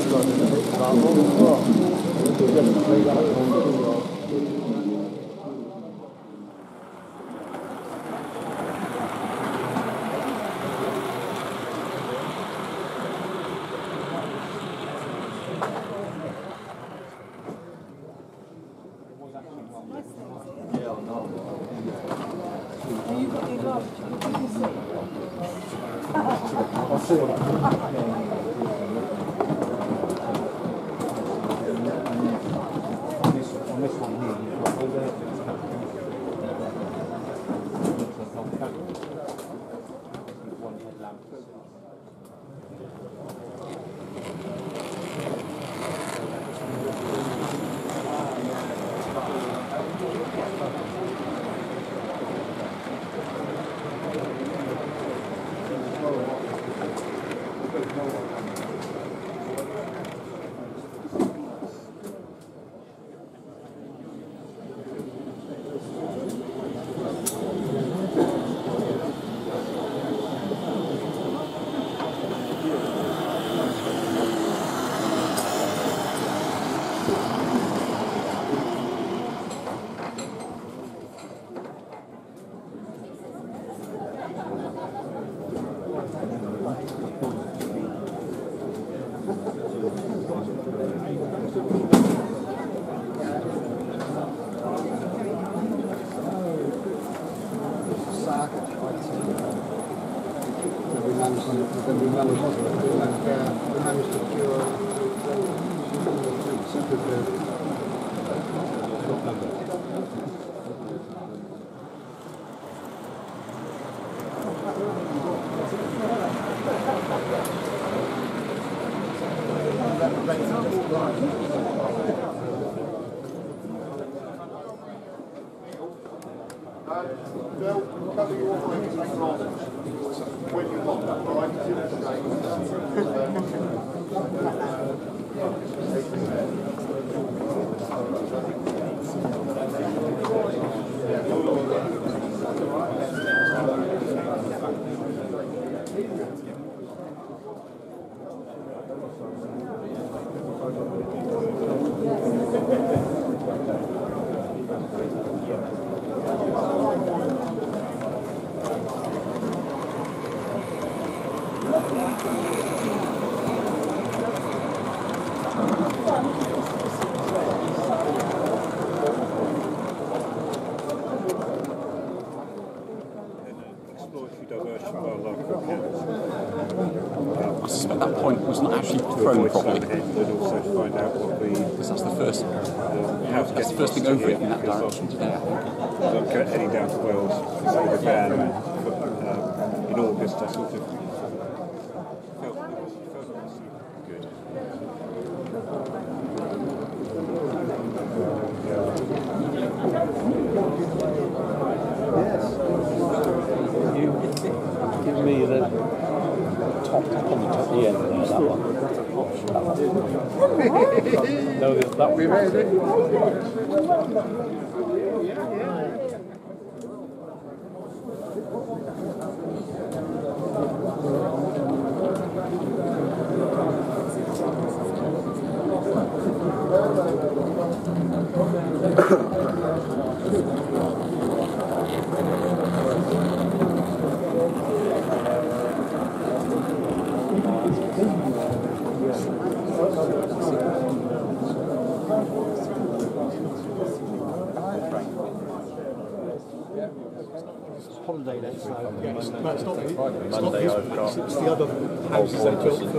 St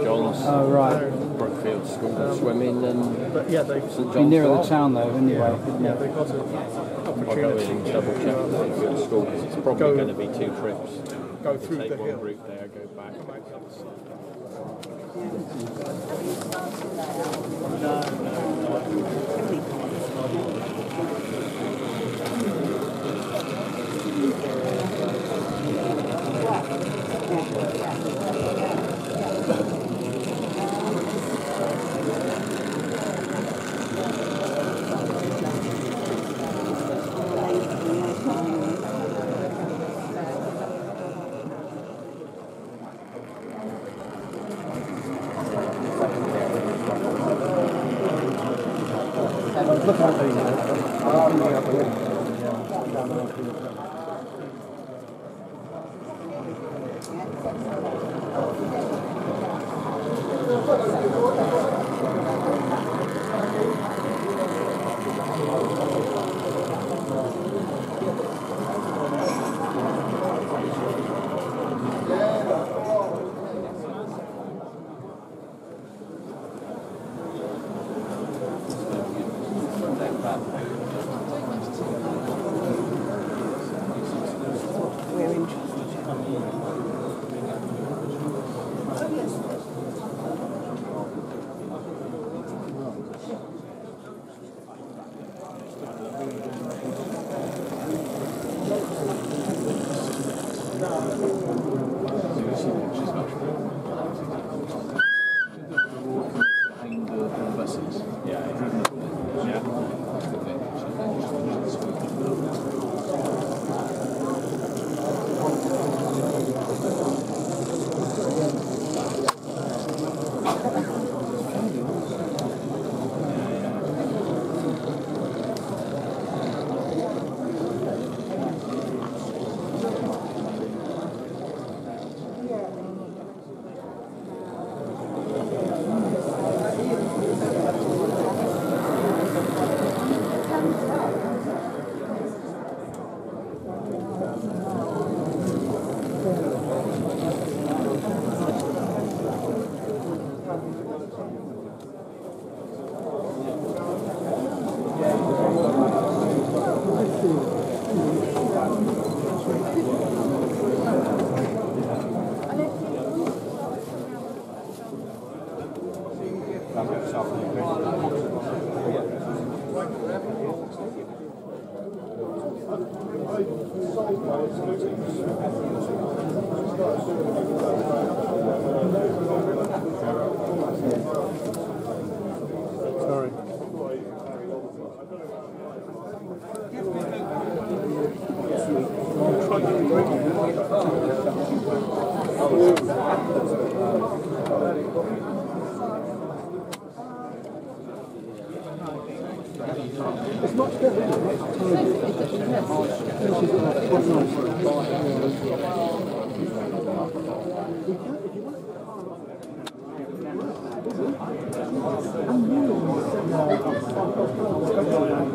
John's, Brookfield School, swimming, and but yeah, they've been nearer the town though, anyway. Yeah, they've got an opportunity to double check Brookfield School. It's probably going to be 2 trips. Go through the hill route there, go back.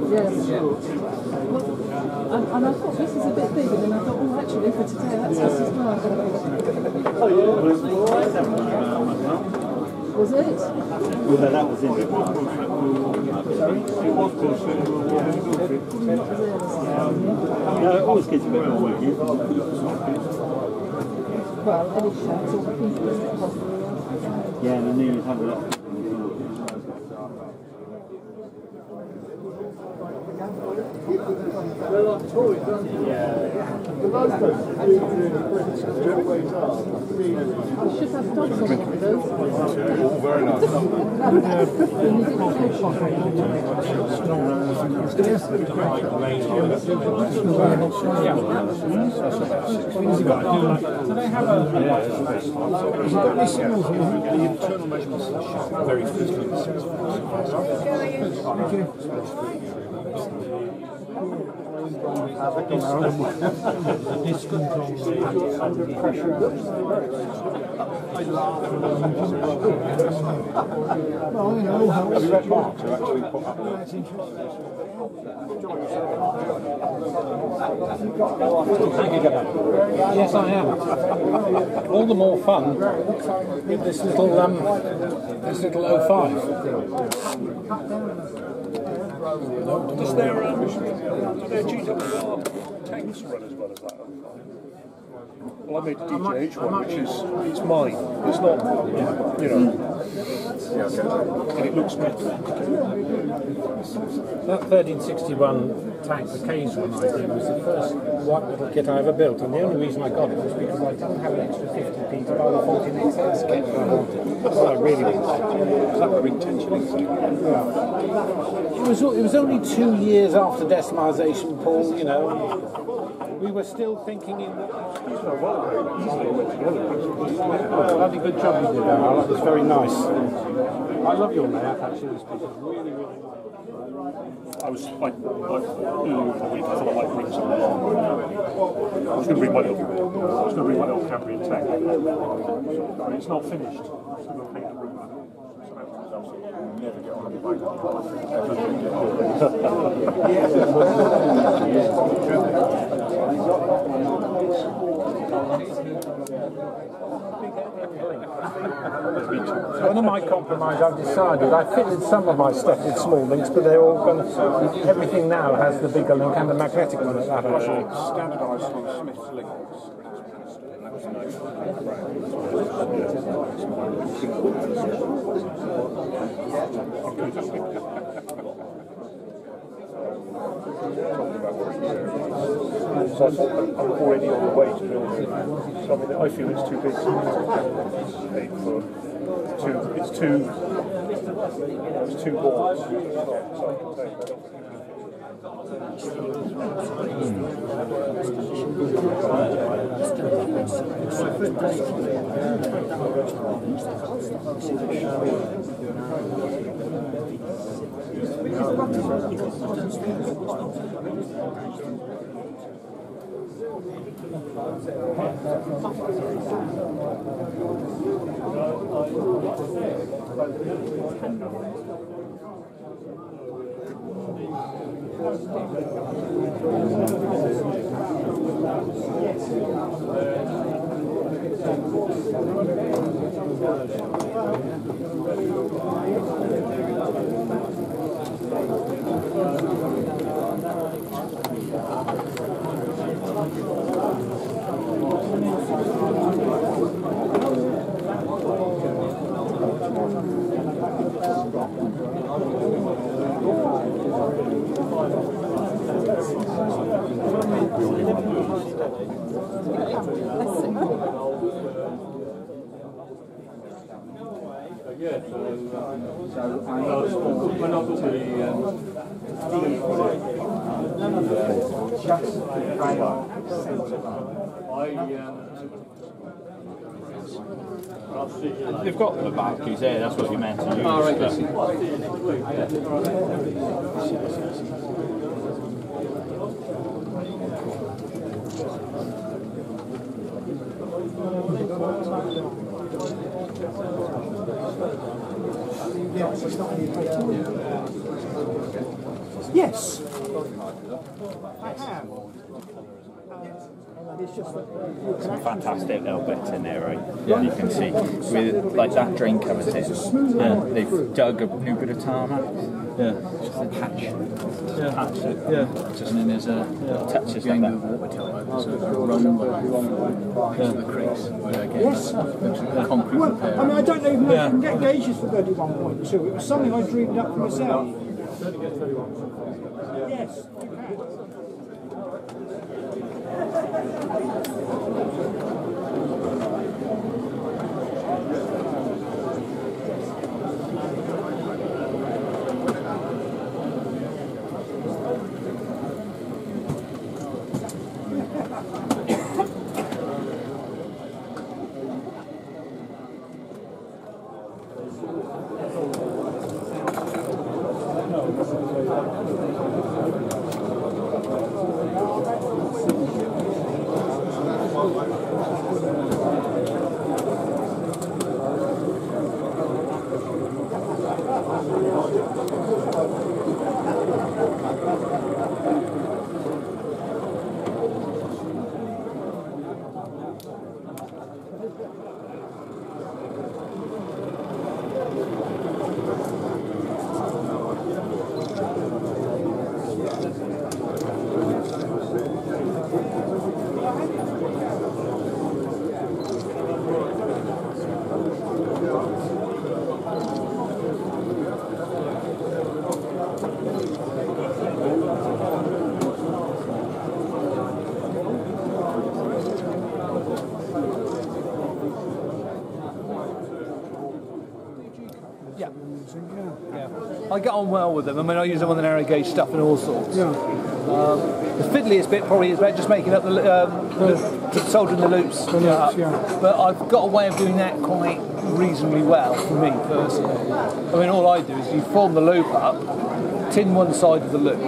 Yes, I am. All the more fun with this little O5. Does their GWR tanks run as well as that? Well, I made a DJH one, which is it's mine. It's not, you know, and it looks better. That 1361 tank, the K's one I did, was the first white metal kit I ever built, and the only reason I got it was because I didn't have an extra 50p to buy the 14XX kit that I wanted. That's what I really wanted. Was that the ring tension? It was only 2 years after decimalisation, Paul, you know. We were still thinking in... Bloody good job you did, Al. That was very nice. I love your map, actually. This piece is really, really nice. I was going to bring my little Cambrian tank. I mean, it's not finished. Never get on a bike. One of my compromise I've decided, I fitted some of my stuff with small links, but they're all going to, everything now has the bigger link and the magnetic one at that end. Standardised on Smith's links. So I'm already on the way to building something that I feel is too big. It's too broad. They've got the batteries there, that's what you meant to use. Oh, right, yes. I have. Some fantastic little bits in there, right? Yeah. You can see with like that drain covers it, and they've dug a new bit of tarmac. Yeah. Just a patch. Yeah. Patch it. Yeah. Just, and then there's a touches like that. The creeks. Yes. Concrete. Well, I mean, I don't know if I can get gauges for 31.2. It was something I dreamed up for myself. Yes. I get on well with them. I mean, I use them on the narrow gauge stuff and all sorts. Yeah. The fiddliest bit probably is about just making up the soldering the loops. Yeah. But I've got a way of doing that quite reasonably well for me personally. I mean, all I do is you form the loop up, tin one side of the loop,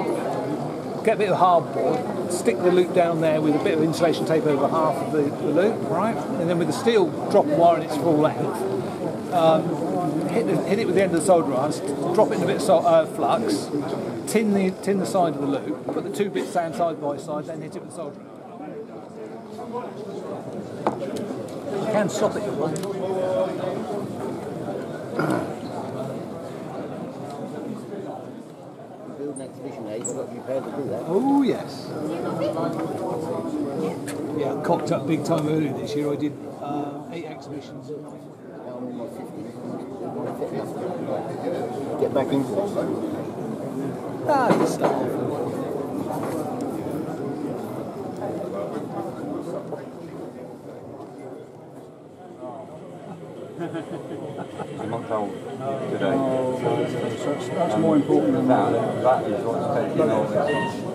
get a bit of hardboard, stick the loop down there with a bit of insulation tape over half of the loop, right? And then with the steel drop wire in its full length, hit it with the end of the soldering iron, drop it in a bit of flux, tin the side of the loop, put the two bits down side by side, then hit it with the soldering iron. You can stop it, oh yes. Yeah, I cocked up big time earlier this year. I did 8 exhibitions. Get back in. Ah, stuff. He's a month old today. That's more important than that. That is what's taking all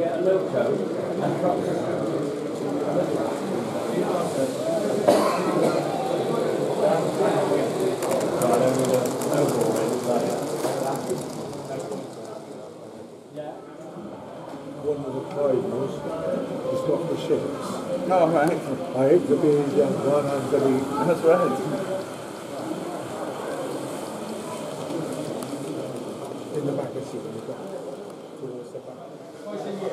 get a milk toast and yeah. One of the cardinals has got the shivers. Oh, right. I hate to be the young one, I'm going to eat. That's right. In the back of the twice a year.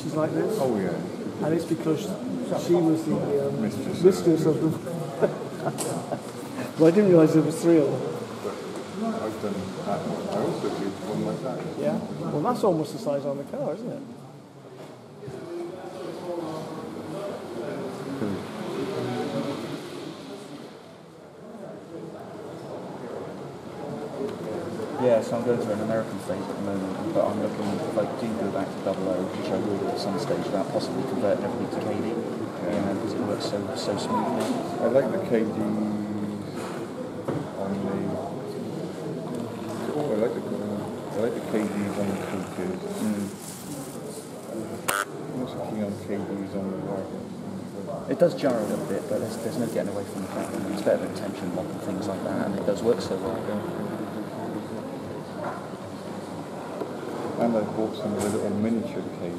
She's like this. Oh yeah. And it's because she was the mistress of them. Well, I didn't realise there was three of them. But I've done that one. I also did one like that. Yeah. Well, that's almost the size on the car, isn't it? Yeah, so I'm going to an American phase at the moment, but I'm looking, if I do go back to 00, which I will at some stage, about possibly converting everything to KD, you know, because it works so smoothly. I like the KD on the... Oh, I like the KDs on the coaches. Mm. I'm also keen on KDs on the wagon. It does jar a little bit, but there's no getting away from the fact that it's better than tension lock and things like that, and it does work so well. Yeah. And I bought some of the little miniature KDs.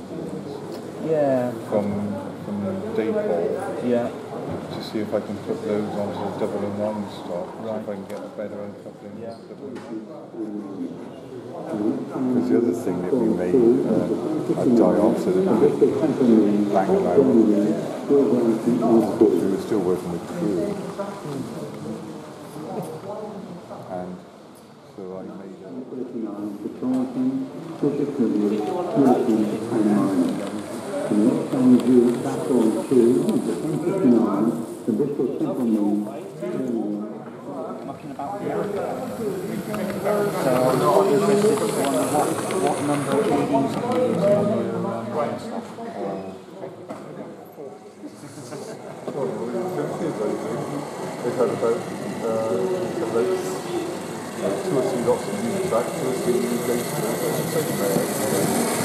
Yeah. From the depot. Yeah. To see if I can put those onto the 001 stock. Right. If I can get a better uncoupling. Yeah. Because the other thing that we made a die-off so that we could bang them over. We were still working with crew. And so I made a... So what number of KDs are you using on your brain stuff? Well, they've had about 2 or 3 lots of new tracks, 2 or 3 new places. It's taken about 8 years.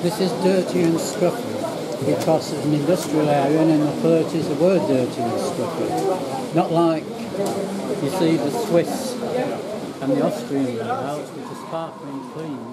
This is dirty and scruffy because it's an industrial area, and in the 30s they were dirty and scruffy. Not like you see the Swiss and the Austrian house, which is sparkling clean.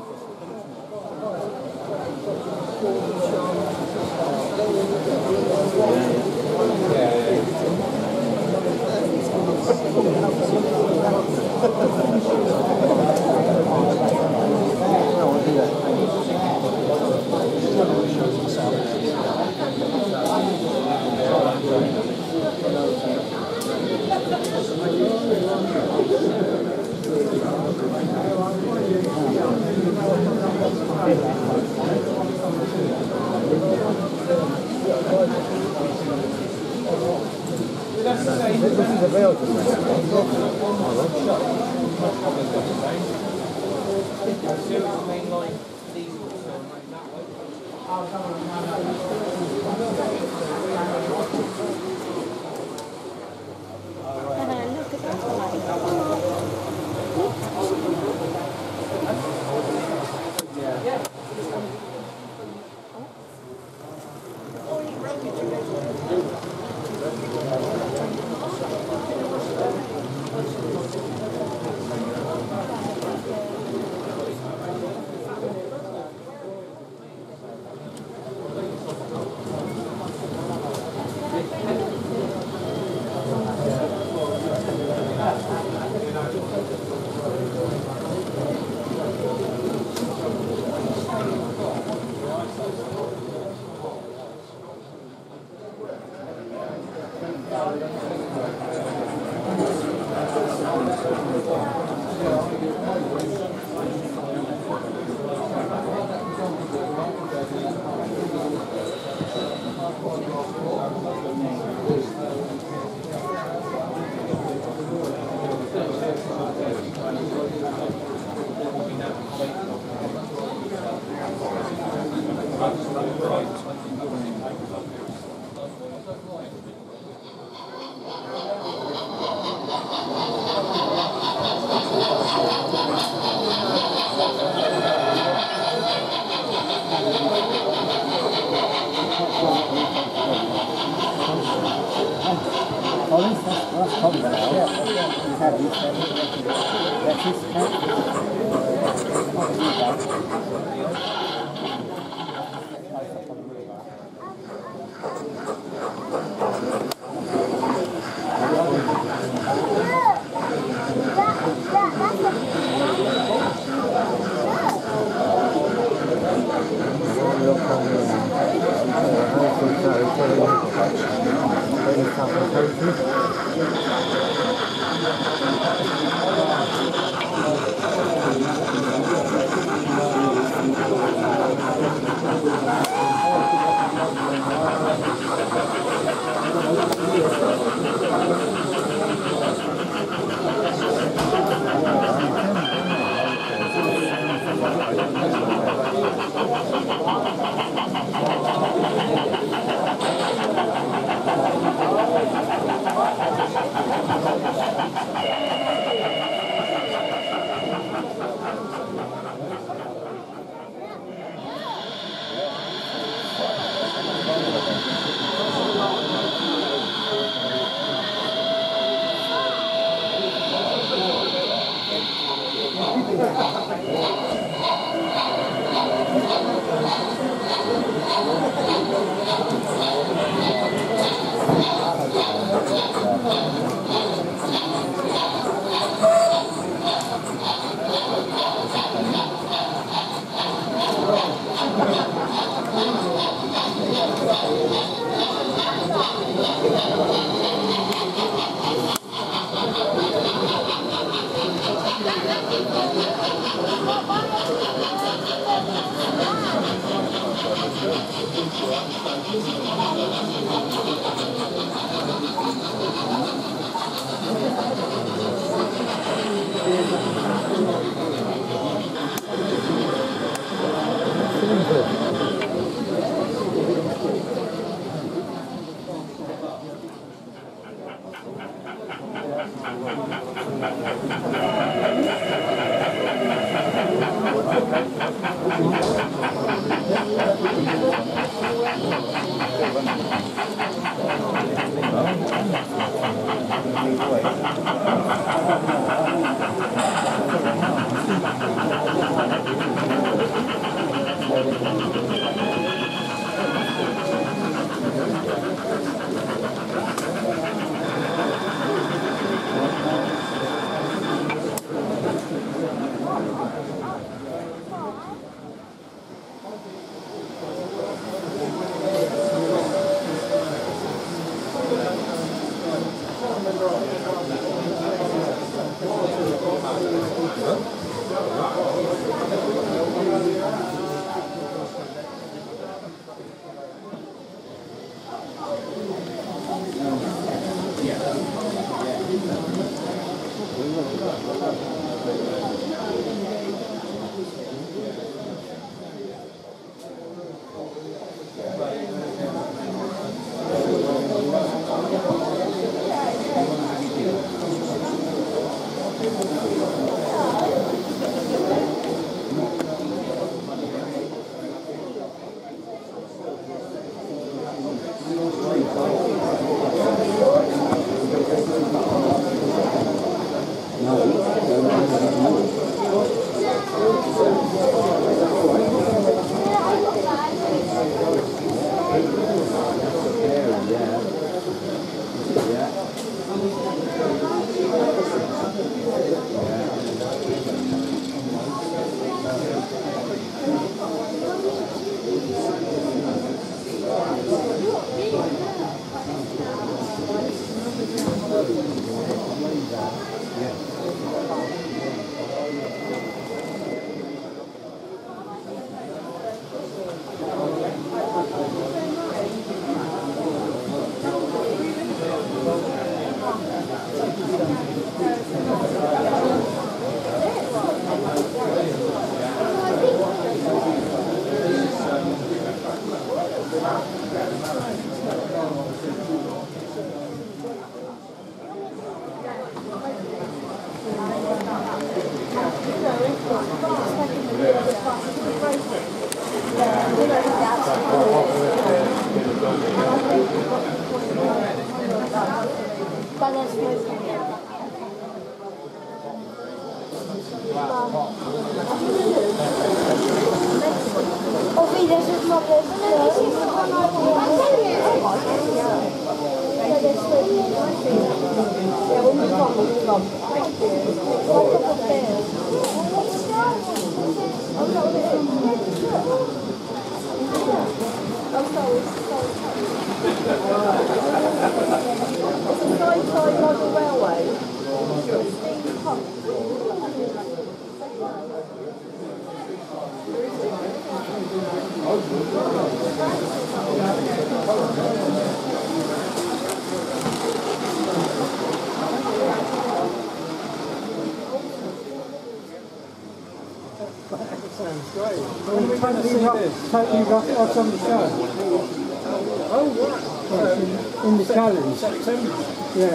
Yeah.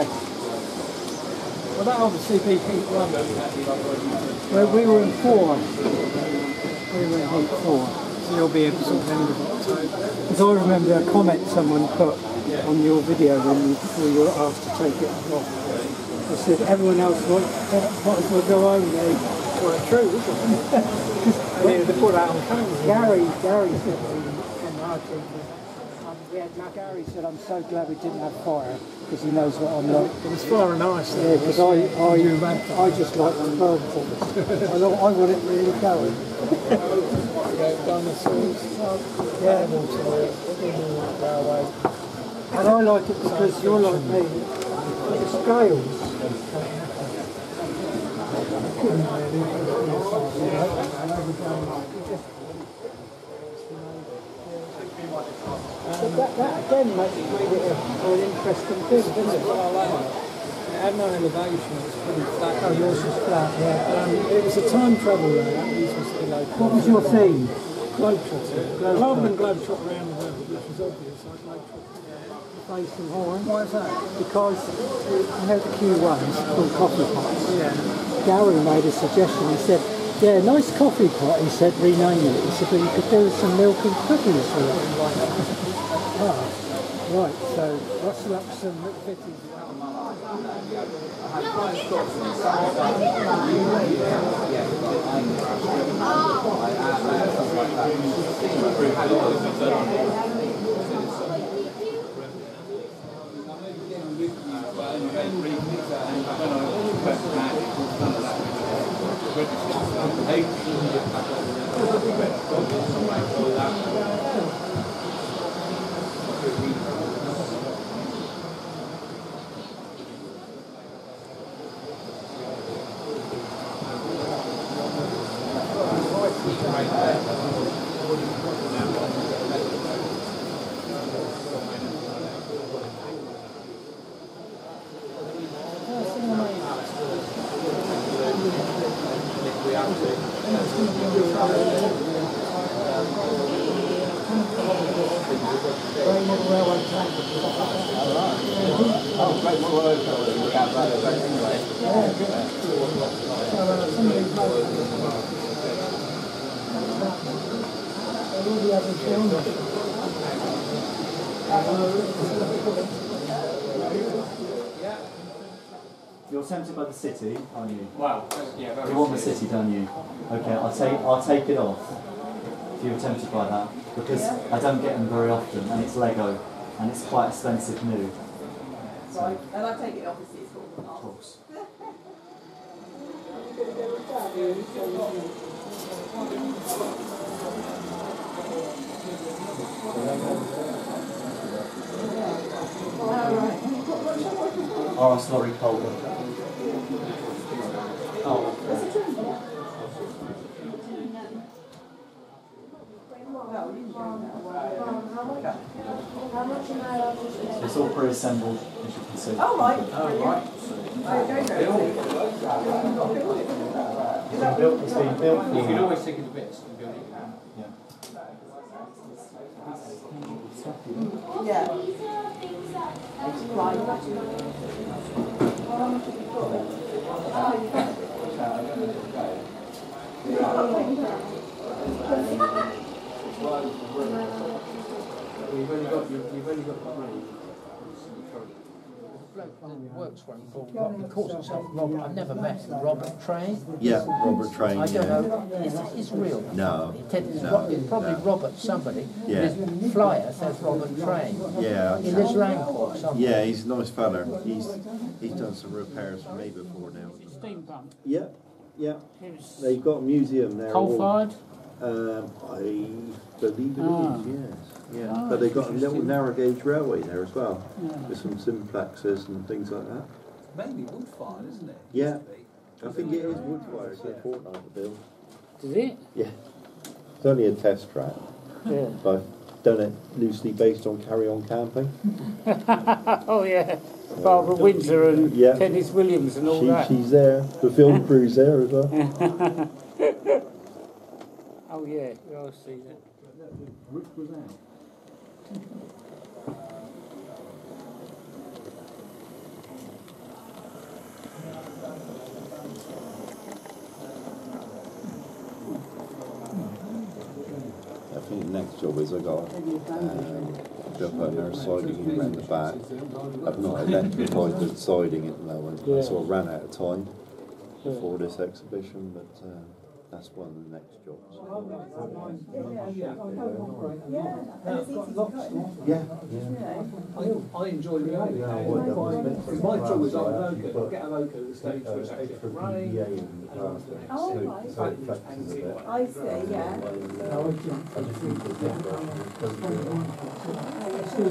Well, that obviously beat Heat 1. Well, we were in 4. We were in Heat 4. So you'll be able to remember it. Because I remember a comment someone put on your video when we were asked to take it off. I said, everyone else might well go home now. Well, true, isn't it? They put out on camera. Gary said from our team, Gary said, I'm so glad we didn't have fire, because he knows what I'm like. It was fire and ice. Yeah, because I just like the bird forest. I want it really going. Yeah. And I like it because you're like me. It scales. That again makes it an interesting thing, doesn't it? It had no elevation, it was pretty flat. Oh, yours was flat, yeah. It was a time travel road, these were still open. What was your theme? Globetrotter. Rather than globetrotter around the world, which was obvious, I globetrotted. place in Horn. Why is that? Because I heard the queue once called coffee pots. Yeah. Gary made a suggestion. He said, yeah, nice coffee pot. He said, rename it. He said, but you could do some milk and cookies with it. Oh, right, so what's up with some You're tempted by the city, aren't you? Wow. Yeah, very. You want the city, don't you? Okay, I'll take it off. If you're tempted by that, because I don't get them very often, and it's Lego, and it's quite expensive new. So. Right, and I'll take it off the city. Of course. Oh, it's not really cold. Oh. So it's all pre-assembled, as you can see. Oh, right. Oh, right. It's been built. You can always take it to bits and build it. Yeah. Works for him. He calls himself Robert. I've never met him. Robert Train. Yeah, Robert Train. I don't know. Is his real? No. It's probably Robert somebody. Yeah. His flyer says Robert Train. Yeah. In this Langport somewhere. Yeah, he's a nice fella. He's done some repairs for me before now. Is it steampunk? Yeah, yeah. They've got a museum there. Coal-fired. I believe it is, yes. Yeah, oh, but they've got a little narrow gauge railway there as well, with some simplexes and things like that. Mainly wood fired, isn't it? Yeah, I think it is wood fired. It's a fortnight to build. Is it? Yeah, it's only a test track. Yeah, I've done it loosely based on Carry On Camping. Oh yeah, Barbara Windsor and Tennis Williams and all that. She's there. The film crew's there as well. Oh yeah, I'll see that. The roof was out. I think the next job is I got up on our siding and round the back. I've not electrified the siding at the moment. I sort of ran out of time before this exhibition, but that's one of the next jobs. I enjoy the It's my job is I get a local at the stage where it's actually running. I see,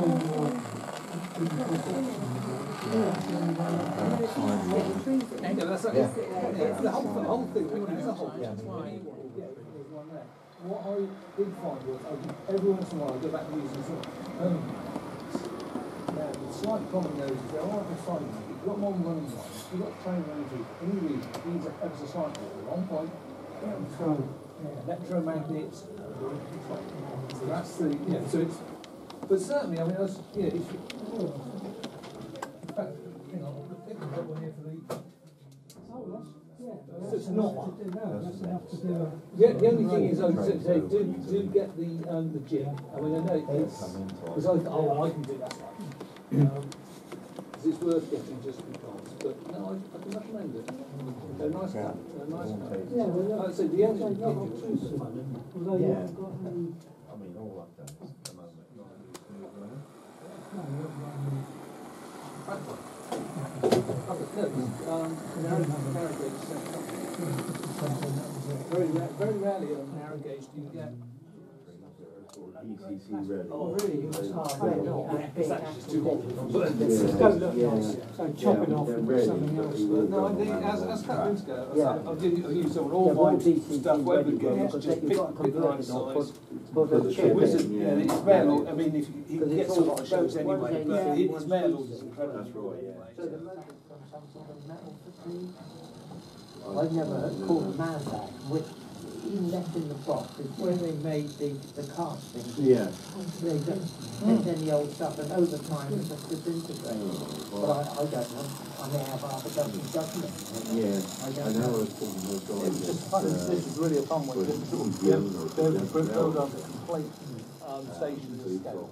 What I did find was every once in a while I go back to these and think, now the slight problem there is there are the signs. You've got one running line, you've got a train running through any region, these are ever so slightly at the wrong point, electromagnets, so that's the, so it's But certainly, I mean, that's, yeah, if you, in fact, hang on, I think I've got one here for the... It's not enough to do it. Yeah, the only thing is, I would say, do get the gym. I mean, I know it's because I can do that. Because it's worth getting just because. But no, I can recommend it. They're nice cats. Yeah, well, I'd say the only thing is, although you haven't got any. I mean, all I've done is come over and very rarely on narrow gauge do you get. Oh, really? It's actually just too hot. But it does look nice. So chopping off and something else. No, I think as captains go, I've used all my stuff, whatever gauge, just pick the right size. It's rare. I mean, he gets a lot of shows anyway, but his mare log is incredible. That's right, yeah. I've never caught a man back with even left in the box. It's when they made the castings. Yeah. They don't get any old stuff, and over time it just disintegrates. But I don't know. I may have half a dozen judgments. Yeah. I know. I was talking to those guys. It's just fun. This is really a fun one. They're built up a complete station to scale.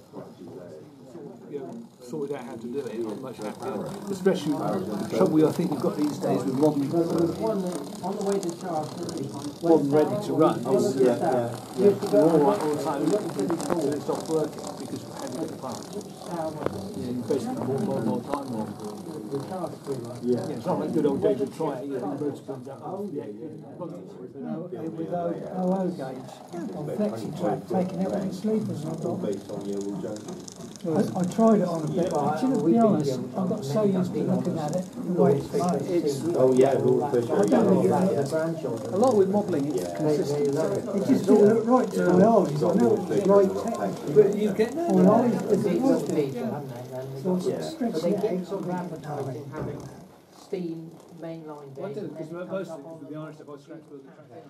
You know, sorted out how to do it, it was much happier. Especially the trouble I think we've got these days with modern ready to run. All the time until it stopped working because we're having it apart. Basically more time on. Yeah, it's not like good old days of trying the roads comes out. Oh, yeah, without gauge on flexi track, taking out my sleepers and I've got. I tried it on a bit, but to be honest, I've got so used to looking at it the way it's made. Oh yeah, a lot with modelling, it's consistent. It just didn't look right to my eyes. I know it's right technically, but you get there. My eyes didn't look right. So I was stressing out. Steam, mainline days. I did it because mostly, to be honest, I scratched with the track.